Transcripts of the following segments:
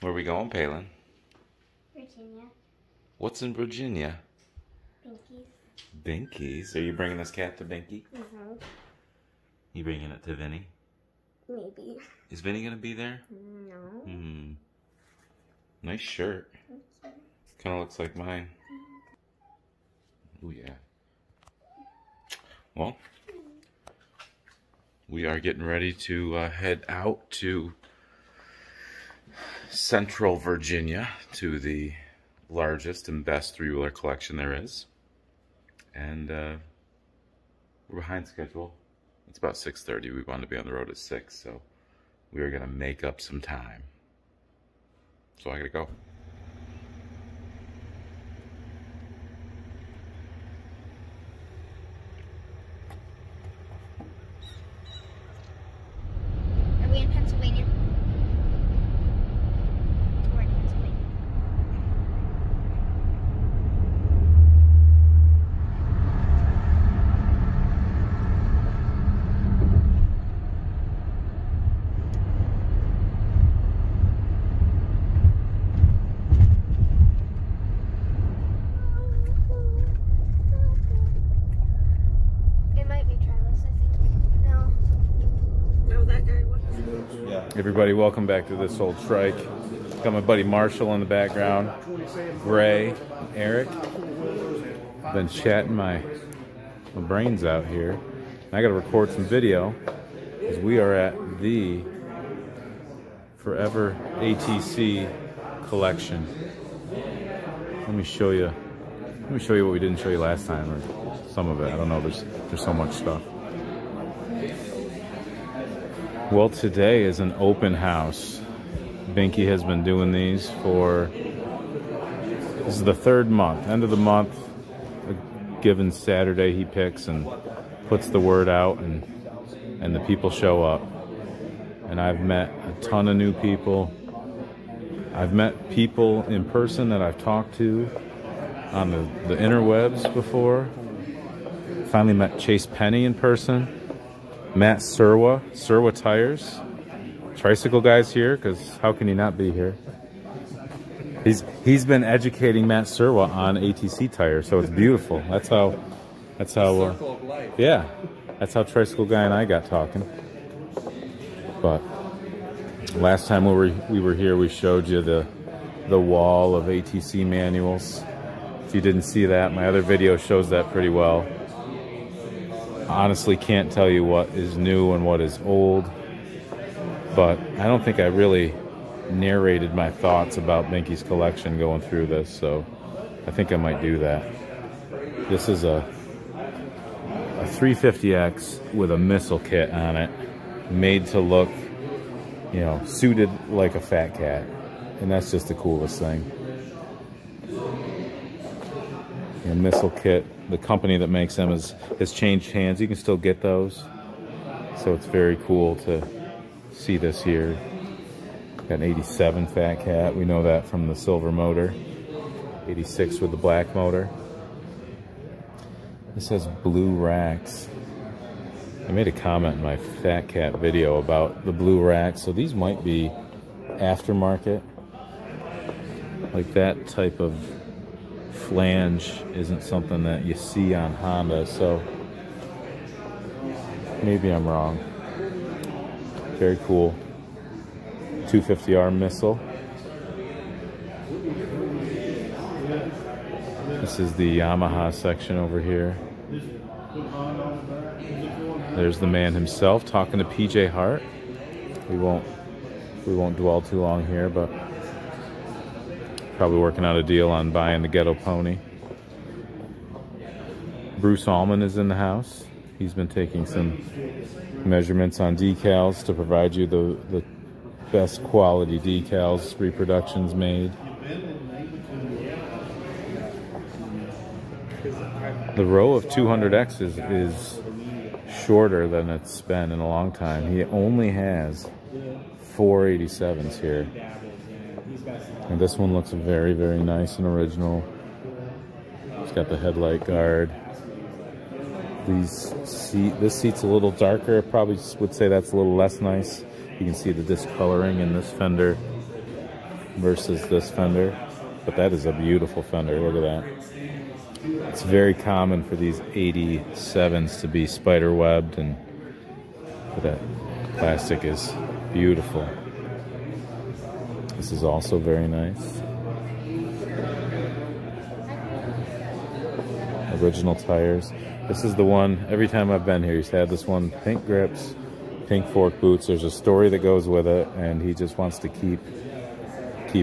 Where are we going, Palin? Virginia. What's in Virginia? Binky's. Binky's? Are you bringing this cat to Binky? Mm-hmm. You bringing it to Vinny? Maybe. Is Vinny going to be there? No. Hmm. Nice shirt. Kind of looks like mine. Oh, yeah. Well, we are getting ready to head out to Central Virginia to the largest and best three-wheeler collection there is. And we're behind schedule. It's about 6:30. We wanted to be on the road at 6, so we were going to make up some time. So I got to go. Everybody, welcome back to This Old Trike. Got my buddy Marshall in the background, Gray, Eric. Been chatting my brains out here. And I got to record some video because we are at the Forever ATC collection. Let me show you what we didn't show you last time, or some of it. I don't know. There's so much stuff. Well, today is an open house. Binky has been doing these for, this is the third month. End of the month, a given Saturday he picks and puts the word out, and the people show up. And I've met a ton of new people. I've met people in person that I've talked to on the interwebs before. Finally met Chase Penny in person. Matt Serwa, Serwa Tires. Tricycle Guy's here, because how can he not be here? He's been educating Matt Serwa on ATC tires, so it's beautiful. That's how circle of life. Yeah, that's how Tricycle Guy and I got talking. But last time we were here, we showed you the wall of ATC manuals. If you didn't see that, my other video shows that pretty well. Honestly can't tell you what is new and what is old, but I don't think I really narrated my thoughts about Binky's collection going through this, so I think I might do that. This is a 350X with a missile kit on it, made to look, you know, suited like a fat cat, and that's just the coolest thing. And missile kit, the company that makes them has changed hands. You can still get those, so it's very cool to see this here. Got an 87 Fat Cat, we know that from the silver motor, 86 with the black motor. This has blue racks. I made a comment in my Fat Cat video about the blue racks, so these might be aftermarket, like that type of flange isn't something that you see on Honda, so maybe I'm wrong. Very cool. 250R missile. This is the Yamaha section over here. There's the man himself talking to PJ Hart. We won't dwell too long here, but probably working out a deal on buying the Ghetto Pony. Bruce Allman is in the house. He's been taking some measurements on decals to provide you the best quality decals, reproductions made. The row of 200X is shorter than it's been in a long time. He only has 487s here. And this one looks very, very nice and original. It's got the headlight guard. This seat's a little darker. Probably would say that's a little less nice. You can see the discoloring in this fender. versus this fender, but that is a beautiful fender. Look at that. It's very common for these 87s to be spider webbed, and that plastic is beautiful. This is also very nice. Original tires. This is the one, every time I've been here, he's had this one, pink grips, pink fork boots. There's a story that goes with it, and he just wants to keep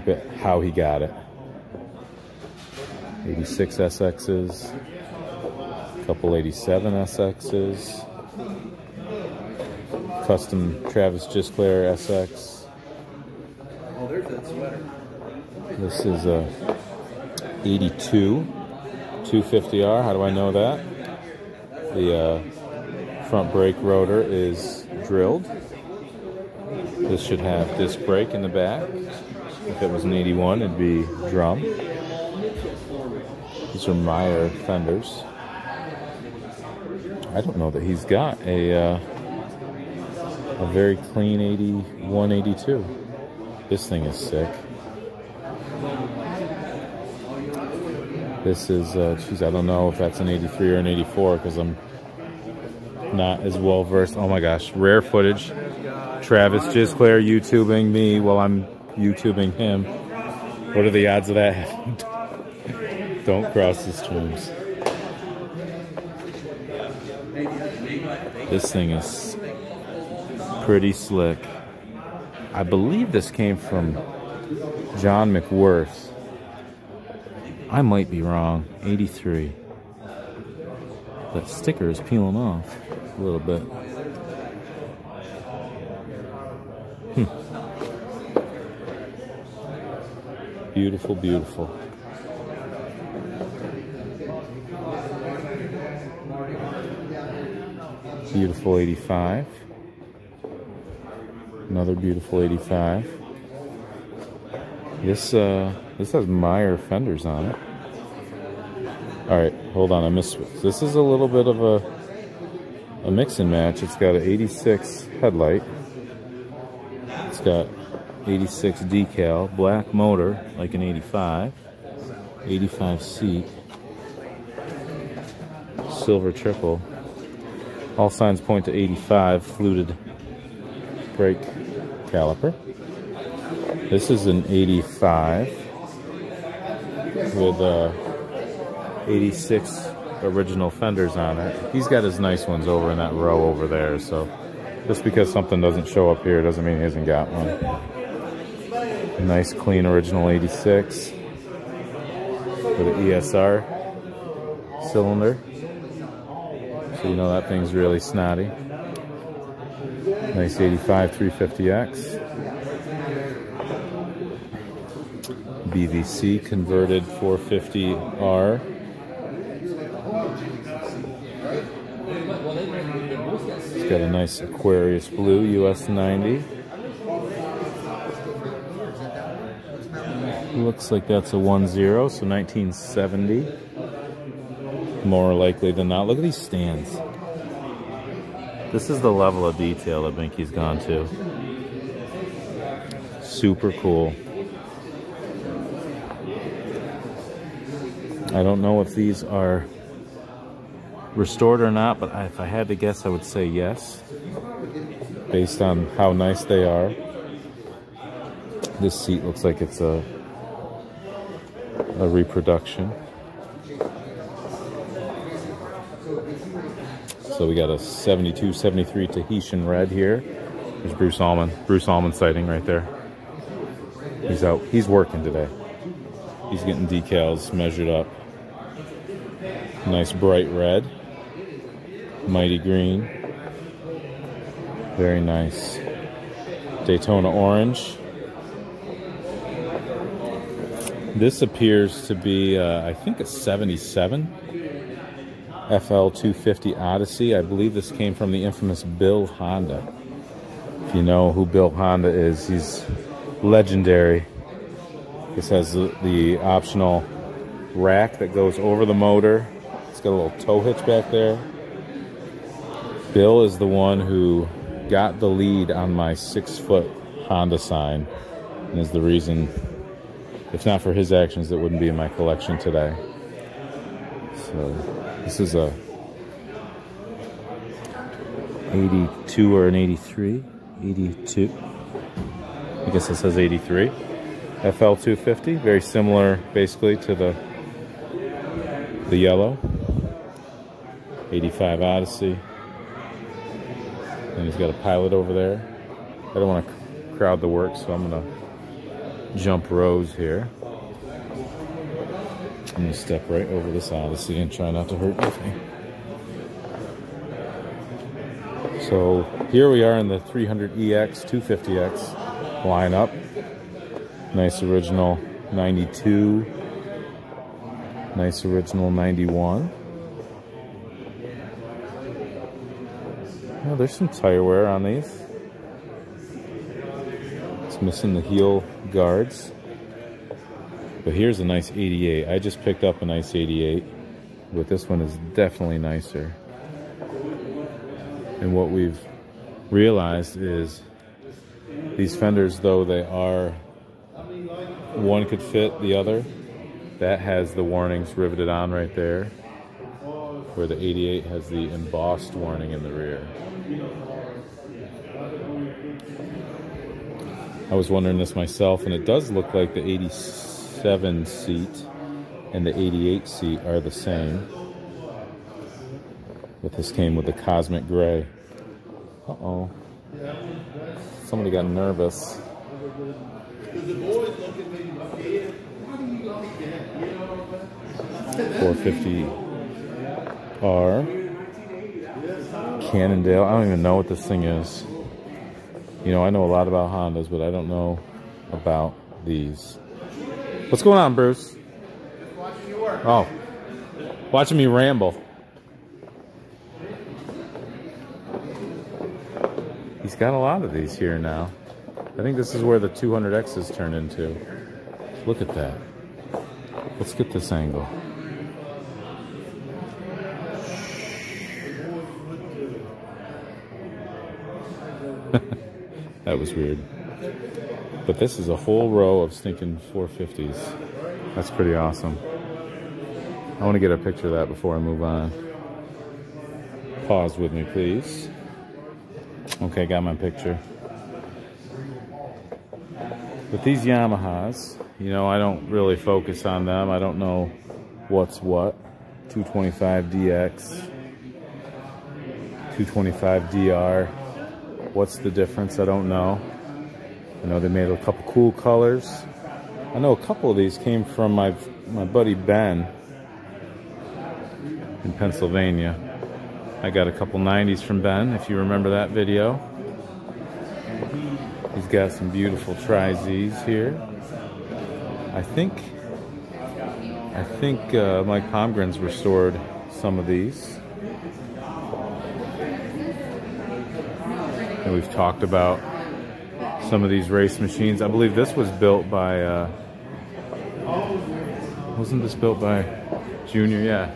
it how he got it. 86 SXs, a couple 87 SXs, custom Travis Gisclair SX. Oh, there's that sweater. This is a 82. 250R, how do I know that? The front brake rotor is drilled. This should have disc brake in the back. If it was an 81, it'd be drum. These are Meyer fenders. I don't know that he's got a very clean 81, 82. This thing is sick. This is, geez, I don't know if that's an 83 or an 84 because I'm not as well versed. Oh my gosh, rare footage. Travis Gisclair YouTubing me while I'm YouTubing him. What are the odds of that? Don't cross the streams. This thing is pretty slick. I believe this came from John McWhorter. I might be wrong, 83. That sticker is peeling off a little bit. Beautiful, beautiful. Beautiful 85. Another beautiful 85. This has Meyer fenders on it. All right, hold on, I missed. This is a little bit of a mix and match. It's got an 86 headlight. It's got 86 decal, black motor, like an 85, 85 seat, silver triple. All signs point to 85, fluted brake caliper. This is an 85 with 86 original fenders on it. He's got his nice ones over in that row over there, so just because something doesn't show up here doesn't mean he hasn't got one. A nice clean original 86 with an ESR cylinder, so you know that thing's really snotty. Nice 85 350X. BVC converted 450R. It's got a nice Aquarius blue US 90. Looks like that's a 10, so 1970. More likely than not. Look at these stands. This is the level of detail that Binky's gone to. Super cool. I don't know if these are restored or not, but if I had to guess, I would say yes, based on how nice they are. This seat looks like it's a reproduction. So we got a 72, 73 Tahitian red here. There's Bruce Allman. Bruce Allman sighting right there. He's out. He's working today. He's getting decals measured up. Nice bright red, mighty green, very nice Daytona orange. This appears to be, I think, a 77 FL250 Odyssey. I believe this came from the infamous Bill Honda. If you know who Bill Honda is, he's legendary. This has the optional rack that goes over the motor. It's got a little tow hitch back there. Bill is the one who got the lead on my 6-foot Honda sign and is the reason if not for his actions, that wouldn't be in my collection today. So this is a 82 or an 83, 82. I guess it says 83. FL250, very similar basically to the yellow. 85 Odyssey. And he's got a Pilot over there. I don't want to crowd the work, so I'm going to jump rows here. I'm going to step right over this Odyssey and try not to hurt anything. So here we are in the 300EX, 250X lineup. Nice original 92. Nice original 91. Oh, there's some tire wear on these. It's missing the heel guards. But here's a nice 88. I just picked up a nice 88, but this one is definitely nicer. And what we've realized is these fenders, though they are, one could fit the other, that has the warnings riveted on right there, where the 88 has the embossed warning in the rear. I was wondering this myself, and it does look like the 87 seat and the 88 seat are the same. But this came with the cosmic gray. Uh-oh. Somebody got nervous. .450R. Cannondale. I don't even know what this thing is. You know, I know a lot about Hondas, but I don't know about these. What's going on, Bruce? Just watching you work. Oh. Watching me ramble. He's got a lot of these here now. I think this is where the 200Xs turn into. Look at that. Let's get this angle. That was weird. But this is a whole row of stinking 450s. That's pretty awesome. I want to get a picture of that before I move on. Pause with me, please. Okay, got my picture. But these Yamahas, you know, I don't really focus on them. I don't know what's what. 225DX, 225DR. What's the difference? I don't know. I know they made a couple cool colors. I know a couple of these came from my buddy Ben in Pennsylvania. I got a couple 90s from Ben, if you remember that video. He's got some beautiful Tri-Zs here. I think Mike Pomgren's restored some of these. And we've talked about some of these race machines. I believe this was built by, wasn't this built by Junior? Yeah.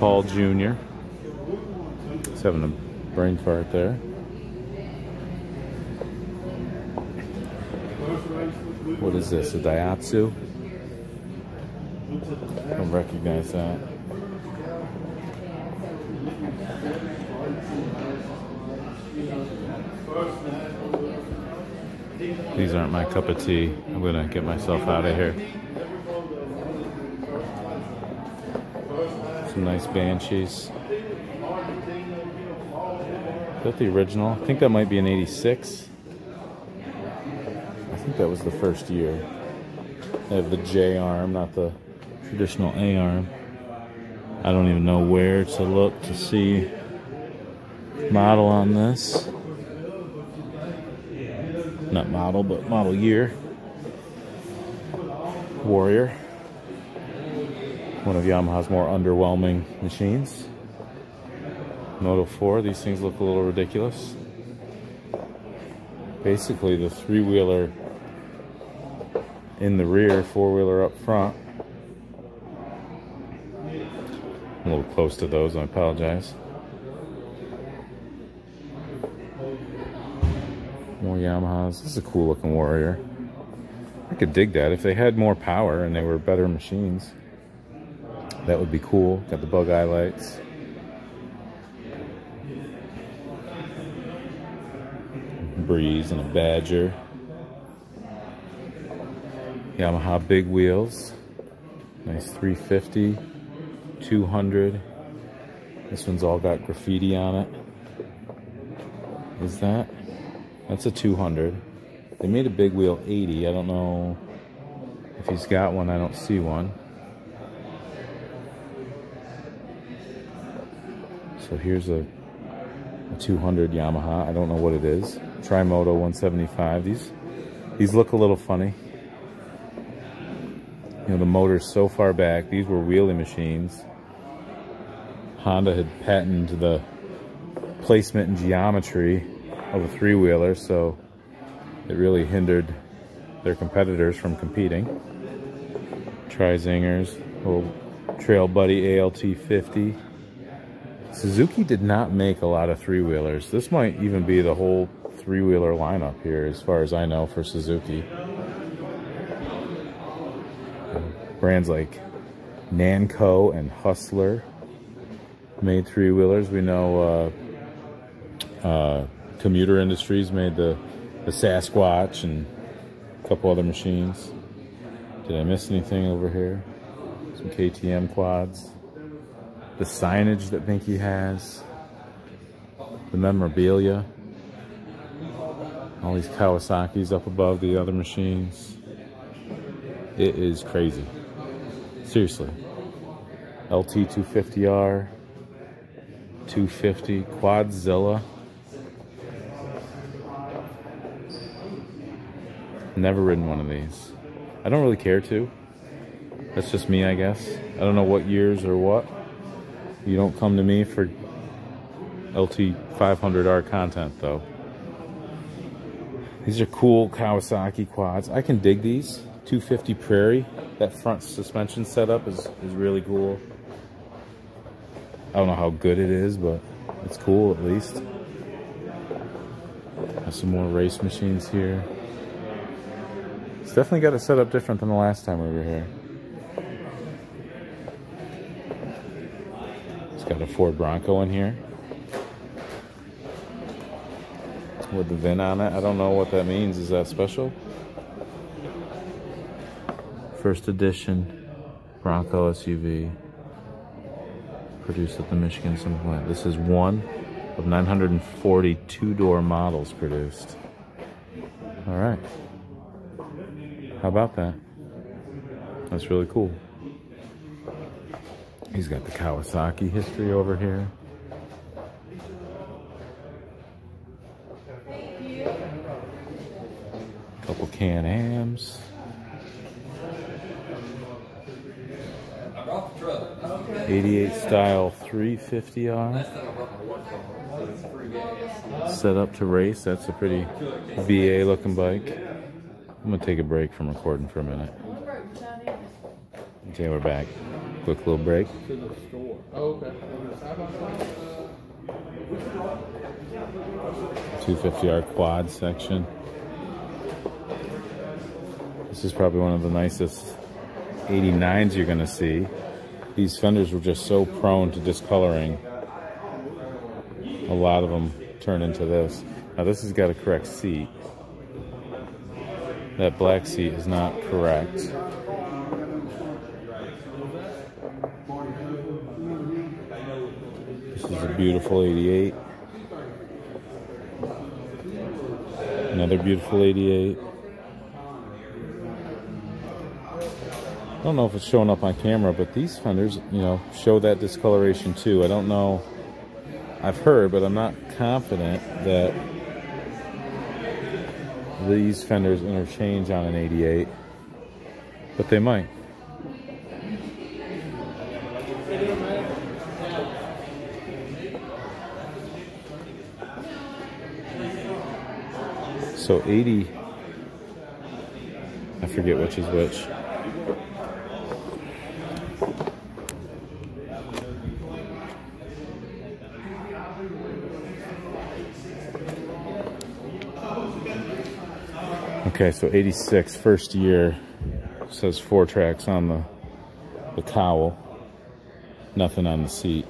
Paul Junior. He's having a brain fart there. What is this, a Daihatsu? I don't recognize that. These aren't my cup of tea. I'm gonna get myself out of here. Some nice Banshees. Is that the original? I think that might be an 86. I think that was the first year. They have the J arm, not the traditional A arm. I don't even know where to look to see model on this. Not model, but model year. Warrior. One of Yamaha's more underwhelming machines. Moto 4, these things look a little ridiculous. Basically the three-wheeler in the rear, four-wheeler up front. I'm a little close to those, I apologize. More Yamahas. This is a cool looking Warrior. I could dig that. If they had more power and they were better machines, that would be cool. Got the bug eye lights. Breeze and a Badger. Yamaha big wheels. Nice 350, 200. This one's all got graffiti on it. Is that? That's a 200. They made a big wheel 80. I don't know if he's got one. I don't see one. So here's a 200 Yamaha. I don't know what it is. Trimoto 175. These look a little funny. You know, the motor's so far back. These were wheelie machines. Honda had patented the placement and geometry of a three-wheeler, so it really hindered their competitors from competing. Tri-Zingers, old Trail Buddy ALT-50. Suzuki did not make a lot of three-wheelers. This might even be the whole three-wheeler lineup here, as far as I know, for Suzuki. Brands like Nanco and Hustler made three-wheelers. We know Commuter Industries made the Sasquatch and a couple other machines. Did I miss anything over here? Some KTM quads. The signage that Binky has. The memorabilia. All these Kawasaki's up above the other machines. It is crazy. Seriously. LT250R, 250, Quadzilla. Never ridden one of these. I don't really care to. That's just me, I guess. I don't know what years or what. You don't come to me for LT500R content, though. These are cool Kawasaki quads. I can dig these. 250 Prairie, that front suspension setup is really cool. I don't know how good it is, but it's cool at least. Have some more race machines here. It's definitely got it set up different than the last time we were here. It's got a Ford Bronco in here with the VIN on it. I don't know what that means. Is that special? First edition Bronco SUV produced at the Michigan assembly plant. This is one of 940 two-door models produced. All right. How about that? That's really cool. He's got the Kawasaki history over here. A couple Can-Ams. '88 style 350R. Set up to race. That's a pretty VA looking bike. I'm going to take a break from recording for a minute. Okay, we're back. Quick little break. Okay. 250R quad section. This is probably one of the nicest 89s you're going to see. These fenders were just so prone to discoloring. A lot of them turn into this. Now this has got a correct seat. That black seat is not correct. This is a beautiful 88. Another beautiful 88. I don't know if it's showing up on camera, but these fenders, you know, show that discoloration too. I don't know. I've heard, but I'm not confident that these fenders interchange on an 88, but they might. So 80, I forget which is which. Okay, so 86, first year. It says 4 tracks on the cowl. Nothing on the seat.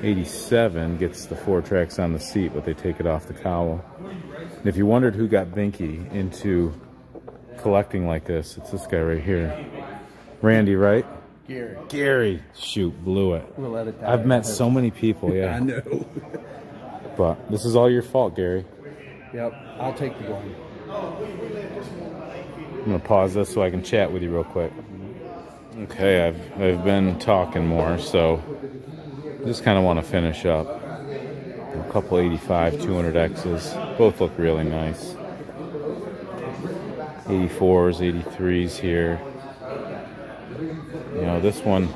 87 gets the 4 tracks on the seat, but they take it off the cowl. And if you wondered who got Binky into collecting like this, it's this guy right here. Randy, right? Gary. Gary. Shoot, blew it. We'll let it die. I've met so many people, yeah. I know. But this is all your fault, Gary. Yep, I'll take the blame. I'm going to pause this so I can chat with you real quick. Okay, I've been talking more, so just kind of want to finish up. A couple 85 200Xs. Both look really nice. 84s, 83s here. You know, this one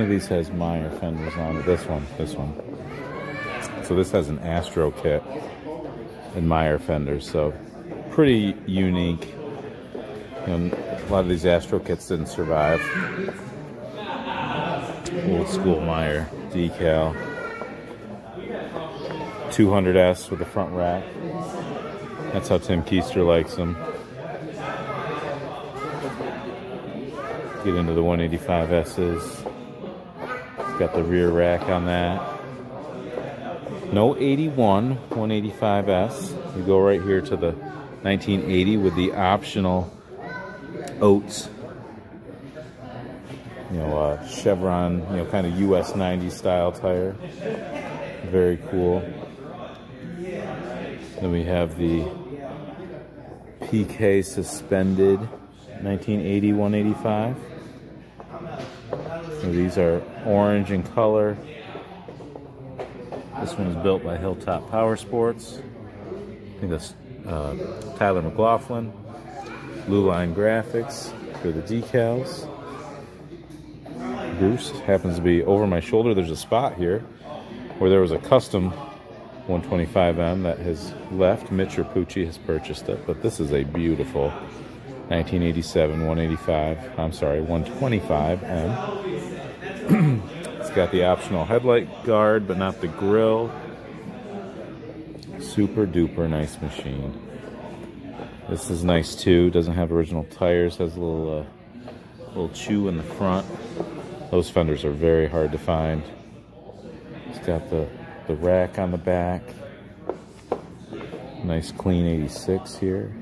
of these has Meyer fenders on it. This one. So this has an Astro kit and Meyer fenders, so pretty unique. You know, a lot of these Astro kits didn't survive. Old school Meyer decal. 200S with the front rack. That's how Tim Keister likes them. Get into the 185S's. It's got the rear rack on that. No 81 185S. You go right here to the 1980 with the optional Oats. You know, Chevron, you know, kind of US 90 style tire. Very cool. Then we have the PK suspended 1980 185. So these are orange in color. This one was built by Hilltop Power Sports. I think that's Tyler McLaughlin. Blue Line Graphics for the decals. Boost happens to be over my shoulder. There's a spot here where there was a custom 125M that has left. Mitch Rapucci has purchased it, but this is a beautiful 1987 185. I'm sorry, 125M. It's got the optional headlight guard, but not the grill. Super duper nice machine. This is nice too. Doesn't have original tires. Has a little chew in the front. Those fenders are very hard to find. It's got the rack on the back. Nice clean 86 here.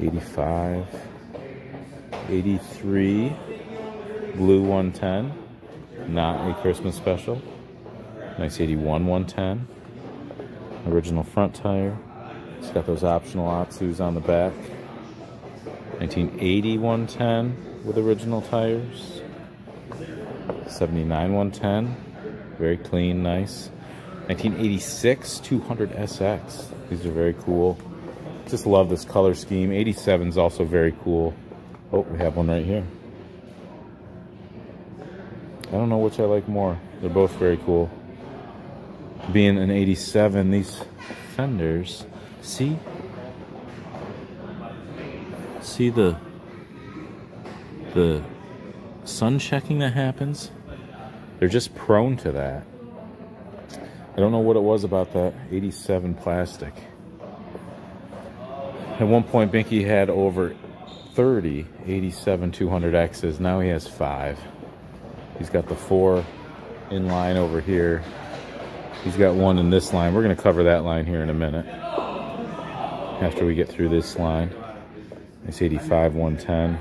85, 83, blue 110, not a Christmas special. Nice 81 110, original front tire. It's got those optional Otsus on the back. 1980 110 with original tires. 79 110, very clean, nice. 1986 200SX, these are very cool. Just love this color scheme. 87 is also very cool. Oh, we have one right here. I don't know which I like more. They're both very cool. Being an 87, these fenders, see the sun checking that happens? They're just prone to that. I don't know what it was about that 87 plastic. At one point, Binky had over 30 87 200Xs. Now he has 5. He's got the 4 in line over here. He's got 1 in this line. We're going to cover that line here in a minute after we get through this line. It's 85 110.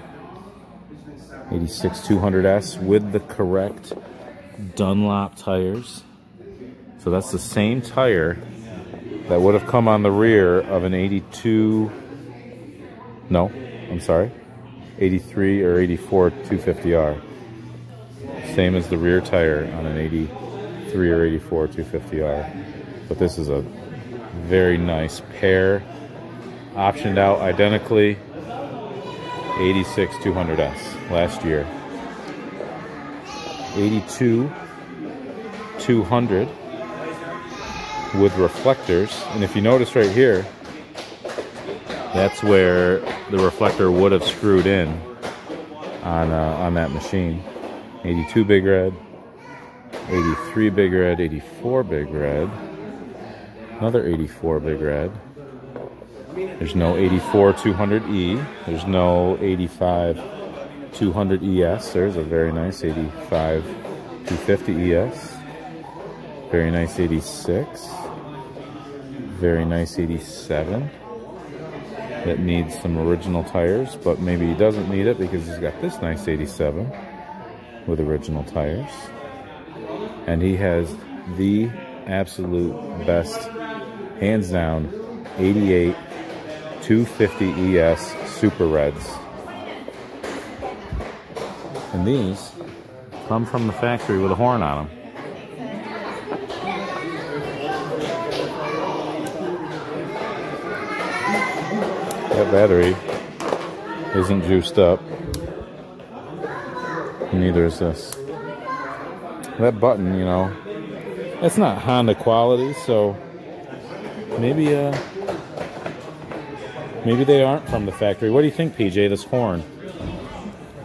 86 200S with the correct Dunlop tires. So that's the same tire that would have come on the rear of an 83 or 84 250R. Same as the rear tire on an 83 or 84 250R. But this is a very nice pair. Optioned out identically. 86 200S last year. 82 200. With reflectors, and if you notice right here, that's where the reflector would have screwed in on that machine. 82 Big Red, 83 Big Red, 84 Big Red, Another 84 Big Red. There's no 84 200E. There's no 85 200ES. There's a very nice 85 250ES. Very nice 86. Very nice 87. That needs some original tires, but maybe he doesn't need it because he's got this nice 87 with original tires. And he has the absolute best, hands down, 88 250 ES Super Reds. And these come from the factory with a horn on them. That battery isn't juiced up. Neither is this. That button, you know, that's not Honda quality, so maybe maybe they aren't from the factory. What do you think, PJ? This horn,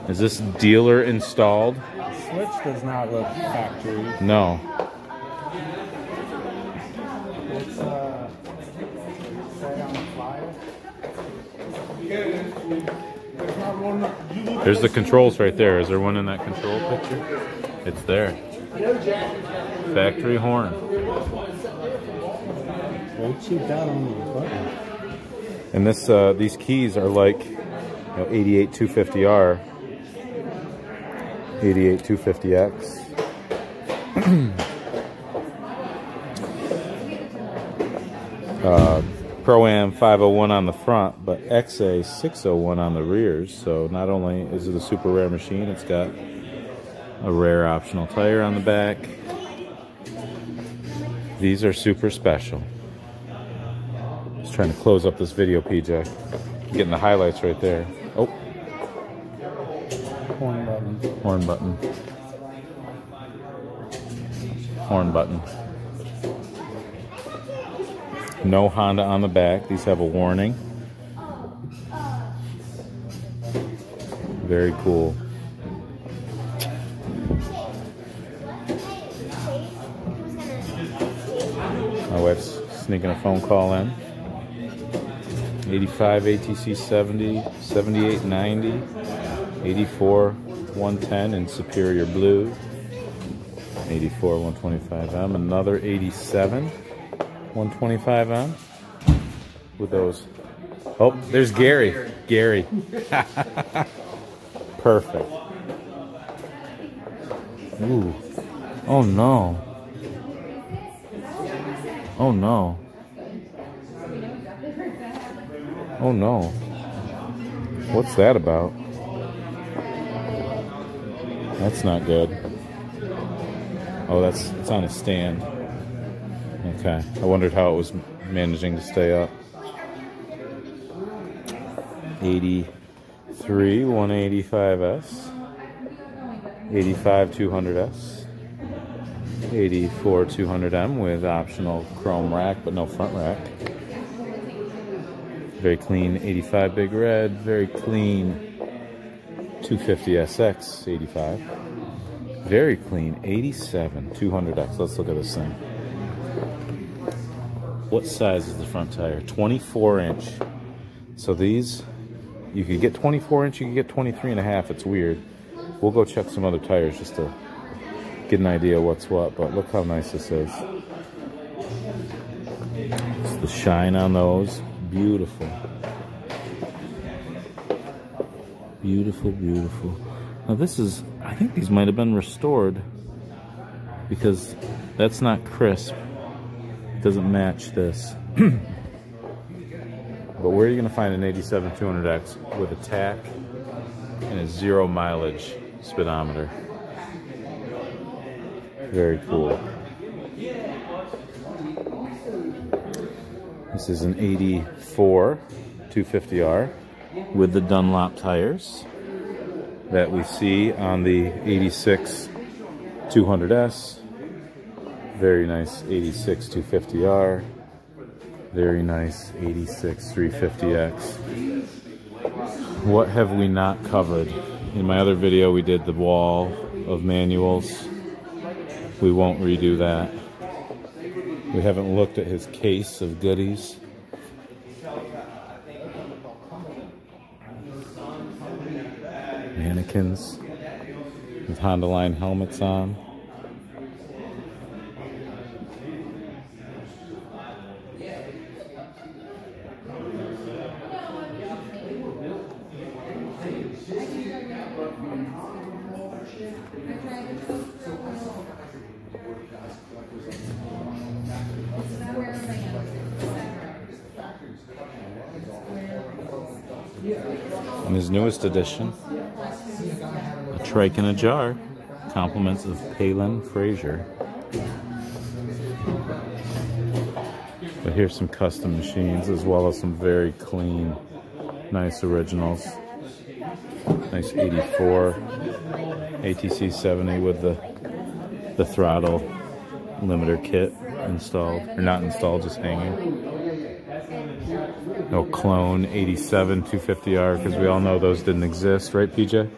is this dealer installed? The switch does not look factory. No. It's right on the flyer. There's the controls right there. Is there one in that control picture? It's there. Factory horn. And this, these keys are like, you know, 88 250R, 88 250X, Pro-Am 501 on the front, but XA 601 on the rears. So not only is it a super rare machine, it's got a rare optional tire on the back. These are super special. Just trying to close up this video, PJ. Getting the highlights right there. Oh. Horn button. Horn button. Horn button. No Honda on the back. These have a warning. Very cool. My wife's sneaking a phone call in. 85 ATC 70, 78 90, 84 110 in Superior Blue, 84 125M, another 87 125M with those. Oh, there's Gary. Gary. Perfect. Ooh. Oh no. Oh no. Oh no. What's that about? That's not good. Oh, that's, it's on a stand. Okay. I wondered how it was managing to stay up. 83 185S. 85 200S. 84 200M with optional chrome rack, but no front rack. Very clean 85 Big Red, very clean 250SX 85. Very clean 87 200X. Let's look at this thing. What size is the front tire? 24 inch. So these, you could get 24 inch, you could get 23 and a half. It's weird. We'll go check some other tires just to get an idea what's what, but look how nice this is. It's the shine on those. Beautiful. Beautiful, beautiful. Now this is, I think these might have been restored because that's not crisp. It doesn't match this. But where are you going to find an 87 200X with a tack and a 0 mileage speedometer? Very cool. This is an 84 250R with the Dunlop tires that we see on the 86 200S. Very nice 86 250R. Very nice 86 350X. What have we not covered? In my other video, we did the wall of manuals. We won't redo that. We haven't looked at his case of goodies. Mannequins with Honda line helmets on. And his newest edition, a trike in a jar, compliments of Palin Fraser. But here's some custom machines, as well as some very clean, nice originals. Nice 84 ATC 70 with the throttle limiter kit installed, or not installed, just hanging. No clone 87 250R, because we all know those didn't exist, right, PJ?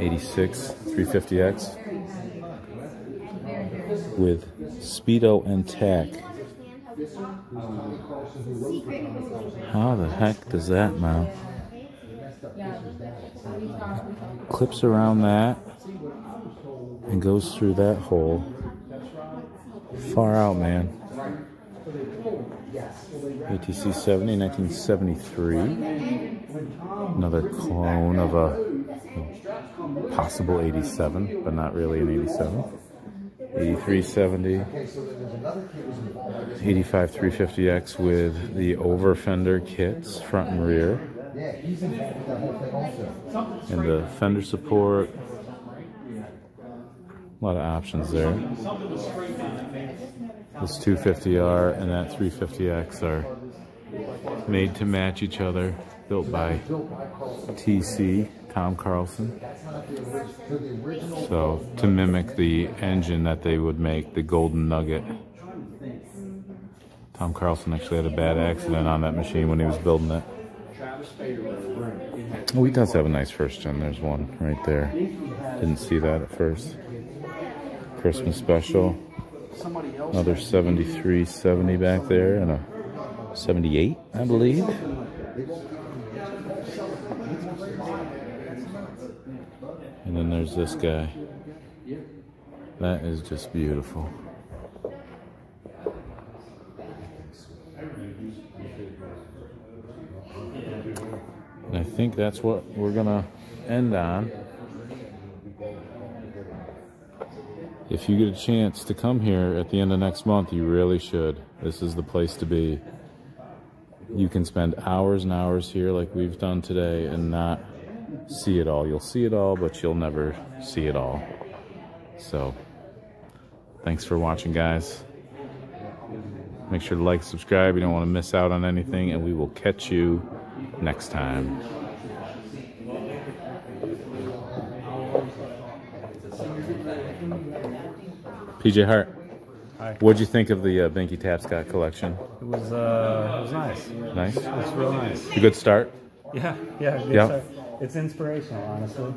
86 350X with Speedo and Tack. How the heck does that mount? Clips around that and goes through that hole. Far out, man. ATC 70, 1973. Another clone of a possible 87, but not really an 87. 8370. 85 350X with the over fender kits, front and rear. And the fender support. A lot of options there. This 250R and that 350X are made to match each other, built by TC, Tom Carlson. So to mimic the engine that they would make, the Golden Nugget. Tom Carlson actually had a bad accident on that machine when he was building it. Oh, he does have a nice first gen. There's one right there. Didn't see that at first. Christmas special. Another 7370 back there and a 78, I believe. And then there's this guy. That is just beautiful. And I think that's what we're gonna end on. If you get a chance to come here at the end of next month, you really should. This is the place to be. You can spend hours and hours here like we've done today and not see it all. You'll see it all, but you'll never see it all. So, thanks for watching, guys. Make sure to like, subscribe. You don't want to miss out on anything, and we will catch you next time. PJ Hart, hi. What'd you think of the Binky Tapscott collection? It was nice. Nice? It was real nice. A good start? Yeah, good start. It's inspirational, honestly.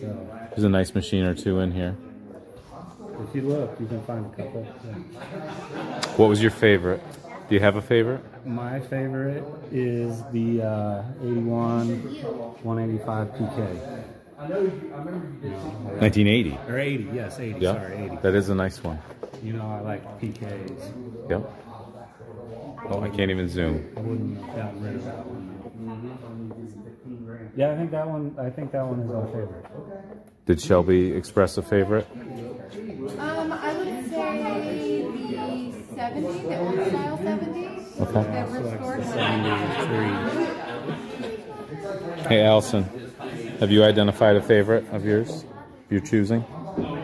So, there's a nice machine or two in here. If you look, you can find a couple. Yeah. What was your favorite? Do you have a favorite? My favorite is the 81 185 PK. 1980. Or 80, yes, 80, yeah. Sorry, 80. That is a nice one. You know, I like PKs. Yep. Oh, I can't even zoom. I wouldn't have gotten rid of that one. Yeah, I think that one is our favorite. Did Shelby express a favorite? I would say the 70, the old style 70. Okay. That restored 73. Hey, Allison. Have you identified a favorite of yours? You're choosing? No?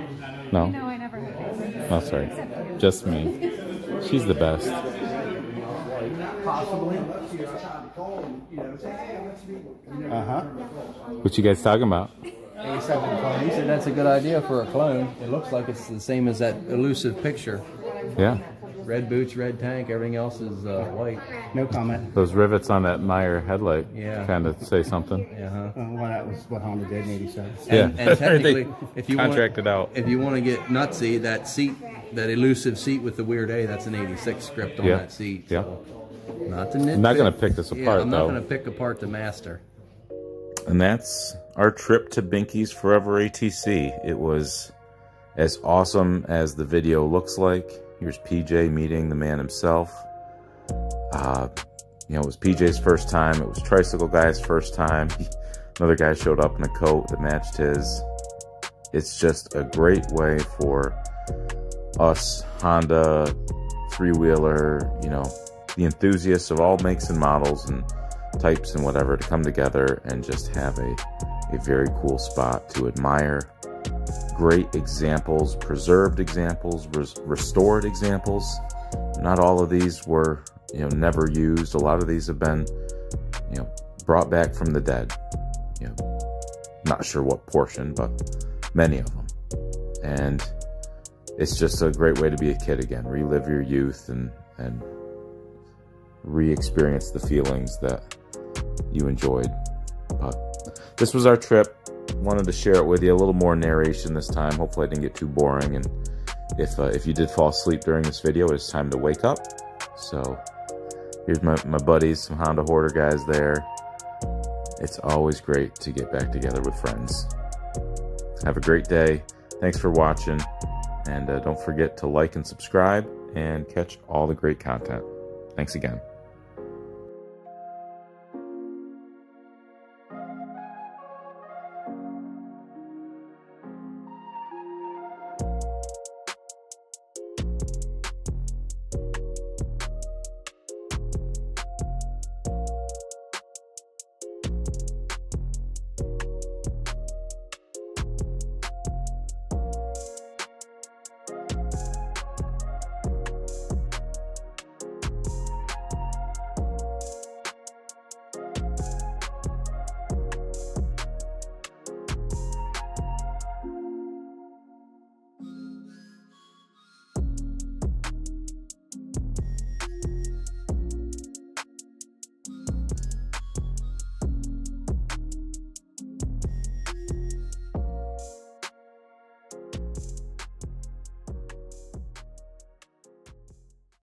No, I never have a favorite. Oh, sorry. Just me. She's the best. Uh-huh. What you guys talking about? 87 clone. He said that's a good idea for a clone. It looks like it's the same as that elusive picture. Yeah. red boots, red tank, everything else is white. No comment. Those rivets on that Meyer headlight kind of say something. Well, that was what Honda did in '87. Yeah. And technically, if you contracted out, if you want to get nutsy, that seat, that elusive seat with the weird A, that's an '86 script on that seat. So not to nitpick. I'm not going to pick this apart, though. I'm not going to pick apart the master. And that's our trip to Binky's Forever ATC. It was as awesome as the video looks like. Here's PJ meeting the man himself. You know, it was PJ's first time. It was Tricycle Guy's first time. Another guy showed up in a coat that matched his. It's just a great way for us, Honda, three-wheeler, you know, the enthusiasts of all makes and models and types and whatever to come together and just have a very cool spot to admire. Great examples, preserved examples, restored examples. Not all of these were, you know, never used. A lot of these have been, you know, brought back from the dead. You know, not sure what portion, but many of them. And it's just a great way to be a kid again. Relive your youth and re-experience the feelings that you enjoyed. But this was our trip. Wanted to share it with you. A little more narration this time. Hopefully I didn't get too boring. And if you did fall asleep during this video, it's time to wake up. So here's my buddies, some Honda Hoarder guys there. It's always great to get back together with friends. Have a great day. Thanks for watching. And don't forget to like and subscribe and catch all the great content. Thanks again.